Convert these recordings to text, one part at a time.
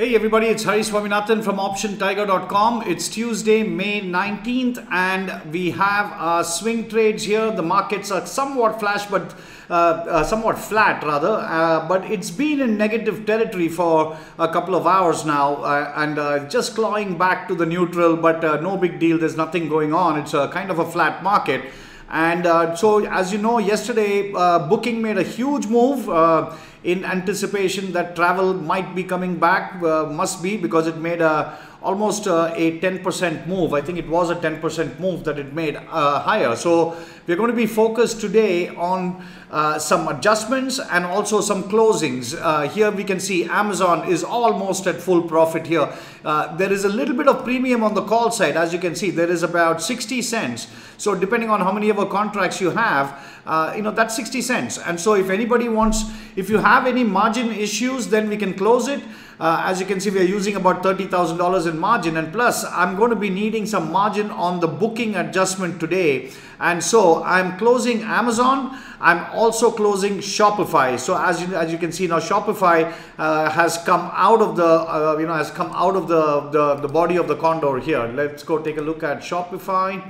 Hey everybody, it's Hari Swaminathan from OptionTiger.com. It's Tuesday, May 19th, and we have swing trades here. The markets are somewhat flat, but it's been in negative territory for a couple of hours now, and just clawing back to the neutral. But no big deal. There's nothing going on. It's a kind of a flat market. And so, as you know, yesterday Booking made a huge move in anticipation that travel might be coming back, because it made almost a 10% move. I think it was a 10% move that it made higher. So we're going to be focused today on some adjustments and also some closings. Here we can see Amazon is almost at full profit here. There is a little bit of premium on the call side. As you can see, there is about 60 cents. So depending on how many of our contracts you have, that's 60 cents. And so if anybody wants, if you have any margin issues, then we can close it. As you can see, we are using about $30,000 in margin, and plus I'm going to be needing some margin on the Booking adjustment today. And so I'm closing Amazon. I'm also closing Shopify. So as you can see now, Shopify has come out of the the body of the condor here. Let's go take a look at Shopify.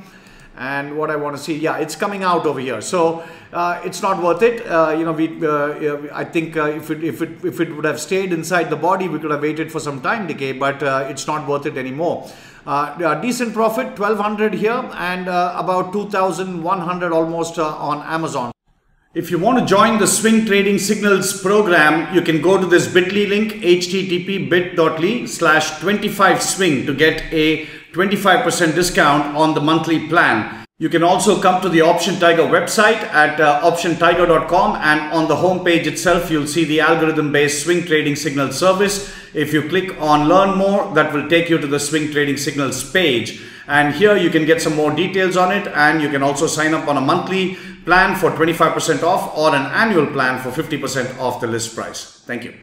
And what I want to see, yeah, it's coming out over here. So it's not worth it. I think if it would have stayed inside the body, we could have waited for some time decay, but it's not worth it anymore. Decent profit, 1,200 here, and about 2,100 almost on Amazon. If you want to join the Swing Trading Signals program, you can go to this bit.ly link, http:/25swing, to get a 25% discount on the monthly plan. You can also come to the Option Tiger website at optiontiger.com, and on the homepage itself, you'll see the algorithm-based Swing Trading Signal service. If you click on Learn More, that will take you to the Swing Trading Signals page. And here you can get some more details on it, and you can also sign up on a monthly plan for 25% off or an annual plan for 50% off the list price. Thank you.